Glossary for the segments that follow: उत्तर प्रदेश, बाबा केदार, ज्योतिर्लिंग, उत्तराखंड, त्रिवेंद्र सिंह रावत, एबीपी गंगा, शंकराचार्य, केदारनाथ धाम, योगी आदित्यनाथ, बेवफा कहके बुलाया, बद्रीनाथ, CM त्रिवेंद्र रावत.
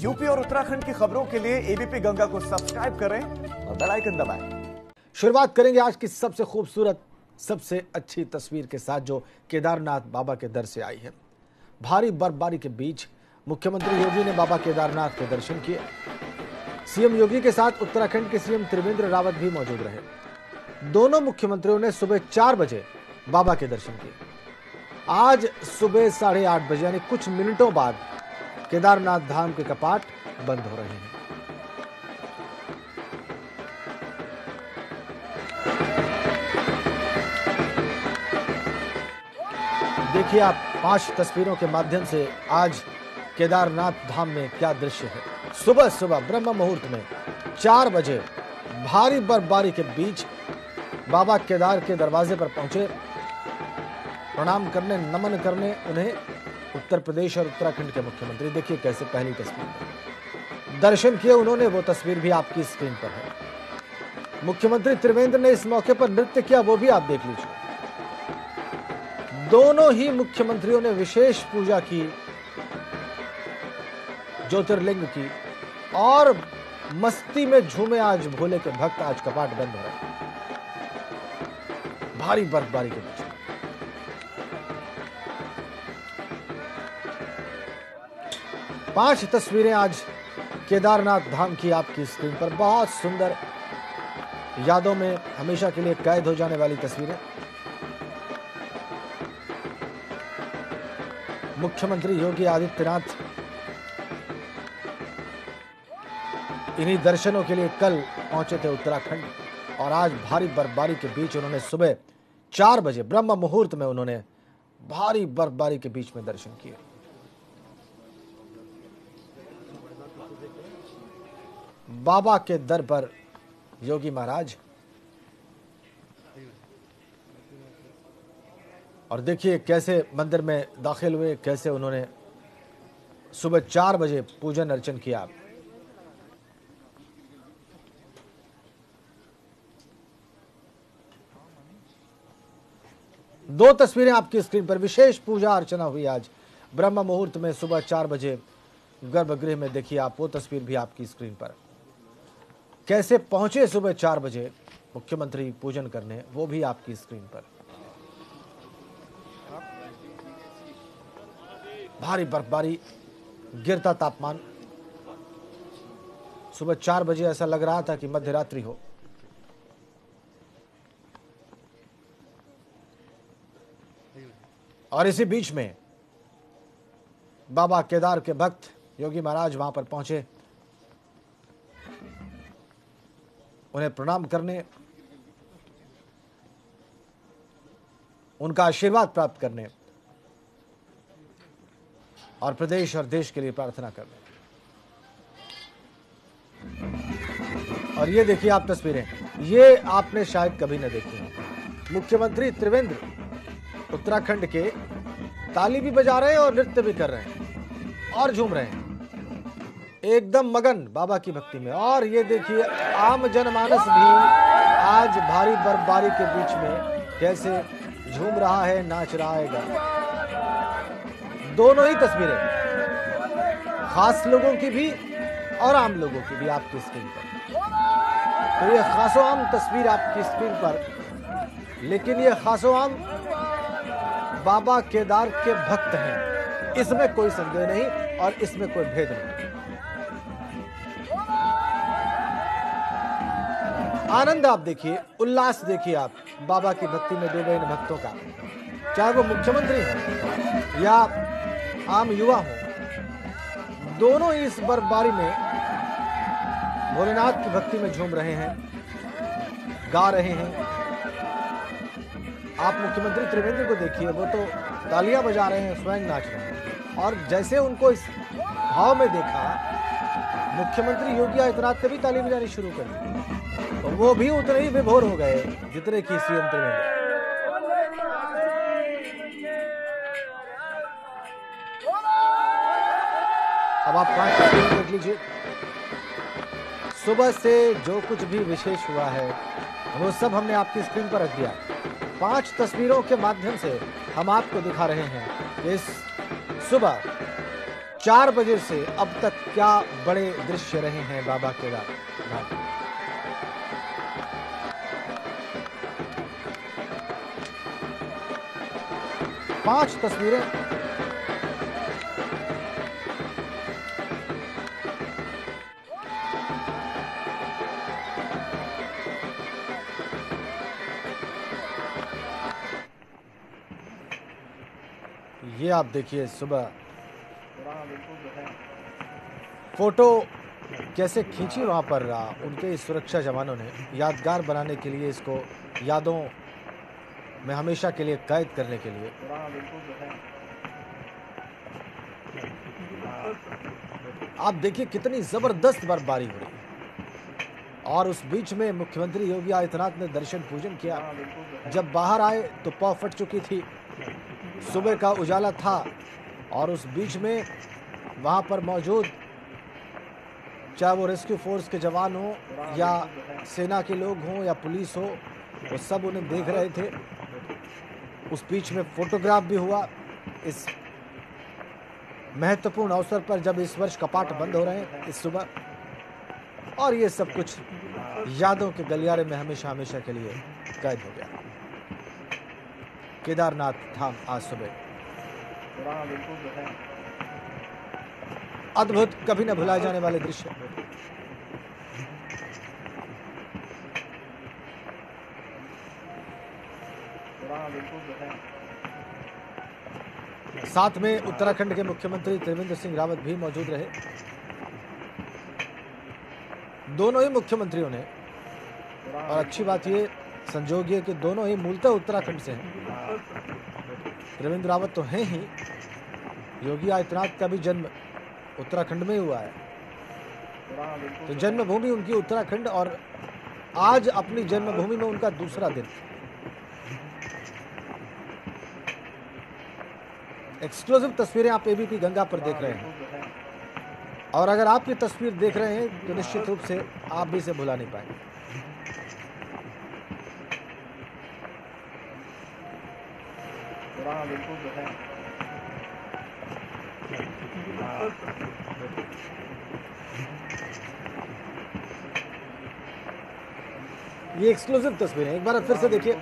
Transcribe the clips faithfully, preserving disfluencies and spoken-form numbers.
UP और उत्तराखंड की खबरों के लिए एबीपी गंगा को सब्सक्राइब करें और बेल आइकन दबाएं। शुरुआत करेंगे आज की सबसे खूबसूरत, सबसे अच्छी तस्वीर के साथ जो केदारनाथ बाबा के दर से आई है। भारी बर्फबारी के बीच मुख्यमंत्री योगी ने बाबा केदारनाथ के दर्शन किए। सीएम योगी के साथ उत्तराखंड के सीएम त्रिवेंद्र रावत भी मौजूद रहे। दोनों मुख्यमंत्रियों ने सुबह चार बजे बाबा के दर्शन किए। आज सुबह साढ़े आठ बजे यानी कुछ मिनटों बाद केदारनाथ धाम के कपाट बंद हो रहे हैं। देखिए आप पांच तस्वीरों के माध्यम से आज केदारनाथ धाम में क्या दृश्य है। सुबह सुबह ब्रह्म मुहूर्त में चार बजे भारी बर्फबारी के बीच बाबा केदार के दरवाजे पर पहुंचे। प्रणाम करने, नमन करने उन्हें उत्तर प्रदेश और उत्तराखंड के मुख्यमंत्री। देखिए कैसे पहली तस्वीर दर्शन किए उन्होंने, वो तस्वीर भी आपकी स्क्रीन पर है। मुख्यमंत्री त्रिवेंद्र ने इस मौके पर नृत्य किया, वो भी आप देख लीजिए। दोनों ही मुख्यमंत्रियों ने विशेष पूजा की ज्योतिर्लिंग की और मस्ती में झूमे आज भोले के भक्त। आज कपाट बंद हो रहा भारी बर्फबारी के बीच। पांच तस्वीरें आज केदारनाथ धाम की आपकी स्क्रीन पर। बहुत सुंदर, यादों में हमेशा के लिए कैद हो जाने वाली तस्वीरें। मुख्यमंत्री योगी आदित्यनाथ इन्हीं दर्शनों के लिए कल पहुंचे थे उत्तराखंड और आज भारी बर्फबारी के बीच उन्होंने सुबह चार बजे ब्रह्म मुहूर्त में उन्होंने भारी बर्फबारी के बीच में दर्शन किए। बाबा के दर पर योगी महाराज, और देखिए कैसे मंदिर में दाखिल हुए, कैसे उन्होंने सुबह चार बजे पूजन अर्चन किया। दो तस्वीरें आपकी स्क्रीन पर। विशेष पूजा अर्चना हुई आज ब्रह्म मुहूर्त में सुबह चार बजे गर्भगृह में। देखिए आप, वो तस्वीर भी आपकी स्क्रीन पर। कैसे पहुंचे सुबह चार बजे मुख्यमंत्री पूजन करने, वो भी आपकी स्क्रीन पर। भारी बर्फबारी, गिरता तापमान, सुबह चार बजे ऐसा लग रहा था कि मध्य रात्रि हो। और इसी बीच में बाबा केदार के भक्त योगी महाराज वहां पर पहुंचे, उन्हें प्रणाम करने, उनका आशीर्वाद प्राप्त करने और प्रदेश और देश के लिए प्रार्थना करने। और ये देखिए आप तस्वीरें, ये आपने शायद कभी न देखी हो। मुख्यमंत्री त्रिवेंद्र उत्तराखंड के ताली भी बजा रहे हैं और नृत्य भी कर रहे हैं और झूम रहे हैं, एकदम मगन बाबा की भक्ति में। और ये देखिए आम जनमानस भी आज भारी बर्फबारी के बीच में कैसे झूम रहा है, नाच रहा है। दोनों ही तस्वीरें खास लोगों की भी और आम लोगों की भी आपकी स्क्रीन पर। तो ये खासो आम तस्वीर आपकी स्क्रीन पर, लेकिन ये खासो आम बाबा केदार के भक्त हैं, इसमें कोई संदेह नहीं और इसमें कोई भेद नहीं। आनंद आप देखिए, उल्लास देखिए आप बाबा की भक्ति में डूबे इन भक्तों का, चाहे वो मुख्यमंत्री हो या आम युवा हो। दोनों इस बर्फबारी में भोलेनाथ की भक्ति में झूम रहे हैं, गा रहे हैं। आप मुख्यमंत्री त्रिवेंद्र को देखिए, वो तो तालियां बजा रहे हैं, स्वयं नाच रहे हैं। और जैसे उनको इस भाव में देखा मुख्यमंत्री योगी आदित्यनाथ ने भी ताली बजानी शुरू कर दी, तो वो भी उतने ही विभोर हो गए जितने की सीएम त्रिवेंद्र। अब आप पांच तस्वीरें देख लीजिए। सुबह से जो कुछ भी विशेष हुआ है वो सब हमने आपकी स्क्रीन पर रख दिया। पांच तस्वीरों के माध्यम से हम आपको दिखा रहे हैं इस सुबह चार बजे से अब तक क्या बड़े दृश्य रहे हैं बाबा केदार। पांच तस्वीरें ये आप देखिए, सुबह फोटो कैसे खींची वहाँ पर उनके सुरक्षा जवानों ने, यादगार बनाने के लिए, इसको यादों में हमेशा के लिए कैद करने के लिए। आप देखिए कितनी जबरदस्त बर्फबारी हो रही है और उस बीच में मुख्यमंत्री योगी आदित्यनाथ ने दर्शन पूजन किया। जब बाहर आए तो पाँव फट चुकी थी, सुबह का उजाला था और उस बीच में वहाँ पर मौजूद चाहे वो रेस्क्यू फोर्स के जवान हो या सेना के लोग हों या पुलिस हो, वो सब उन्हें देख रहे थे। उस बीच में फोटोग्राफ भी हुआ इस महत्वपूर्ण अवसर पर जब इस वर्ष कपाट बंद हो रहे हैं इस सुबह, और ये सब कुछ यादों के गलियारे में हमेशा हमेशा के लिए कैद हो गया। केदारनाथ धाम आज सुबह अद्भुत, कभी न भुलाए जाने वाले दृश्य। साथ में उत्तराखंड के मुख्यमंत्री त्रिवेंद्र सिंह रावत भी मौजूद रहे, दोनों ही मुख्यमंत्रियों ने, और अच्छी बात ये संजोगी है कि दोनों ही मूलतः उत्तराखंड से हैं। त्रिवेंद्र रावत तो हैं ही, योगी आदित्यनाथ का भी जन्म उत्तराखंड में हुआ है, तो जन्मभूमि उनकी उत्तराखंड और आज अपनी जन्मभूमि में उनका दूसरा दिन। एक्सक्लूसिव तस्वीरें आप एबीपी गंगा पर देख रहे हैं और अगर आप ये तस्वीर देख रहे हैं तो निश्चित रूप से आप भी इसे भुला नहीं पाएंगे। ये एक्सक्लूसिव तस्वीर है, एक बार फिर से देखिए।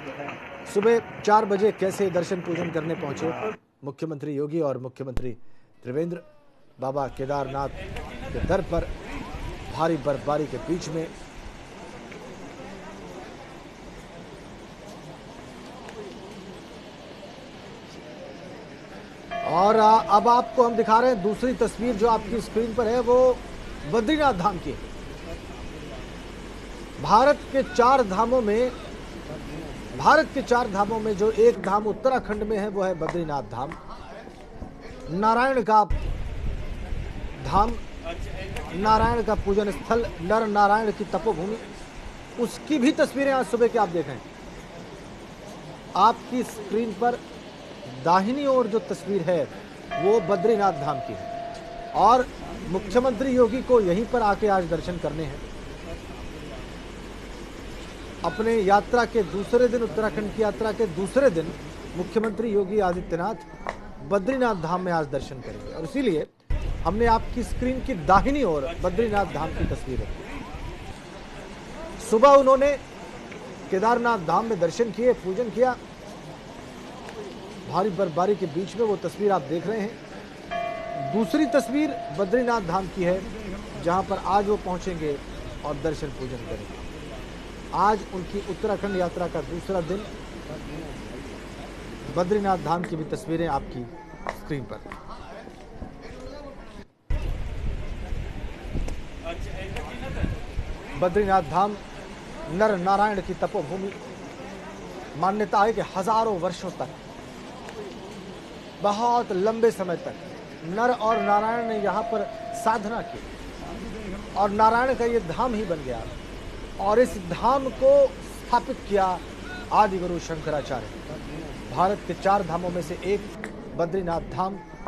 सुबह चार बजे कैसे दर्शन पूजन करने पहुंचे मुख्यमंत्री योगी और मुख्यमंत्री त्रिवेंद्र। बाबा केदारनाथ के दर पर भारी बर्फबारी के बीच में और अब आपको हम दिखा रहे हैं दूसरी तस्वीर जो आपकी स्क्रीन पर है, वो बद्रीनाथ धाम की। भारत के चार धामों में भारत के चार धामों में जो एक धाम उत्तराखंड में है वो है बद्रीनाथ धाम, नारायण का धाम, नारायण का पूजन स्थल, नर नारायण की तपोभूमि। उसकी भी तस्वीरें आज सुबह के आप देखें। आपकी स्क्रीन पर दाहिनी ओर जो तस्वीर है वो बद्रीनाथ धाम की है और मुख्यमंत्री योगी को यहीं पर आके आज दर्शन करने हैं। अपने यात्रा के दूसरे दिन, उत्तराखंड की यात्रा के दूसरे दिन मुख्यमंत्री योगी आदित्यनाथ बद्रीनाथ धाम में आज दर्शन करेंगे और इसीलिए हमने आपकी स्क्रीन की दाहिनी ओर बद्रीनाथ धाम की तस्वीर रखी। सुबह उन्होंने केदारनाथ धाम में दर्शन किए, पूजन किया। भारी बर्फबारी के बीच में वो तस्वीर आप देख रहे हैं। दूसरी तस्वीर बद्रीनाथ धाम की है जहां पर आज वो पहुंचेंगे और दर्शन पूजन करेंगे। आज उनकी उत्तराखंड यात्रा का दूसरा दिन, बद्रीनाथ धाम की भी तस्वीरें आपकी स्क्रीन पर। बद्रीनाथ धाम नर नारायण की तपोभूमि, मान्यता है कि हजारों वर्षों तक, बहुत लंबे समय तक नर और नारायण ने यहाँ पर साधना की और नारायण का ये धाम ही बन गया और इस धाम को स्थापित किया आदिगुरु शंकराचार्य। भारत के चार धामों में से एक बद्रीनाथ धाम।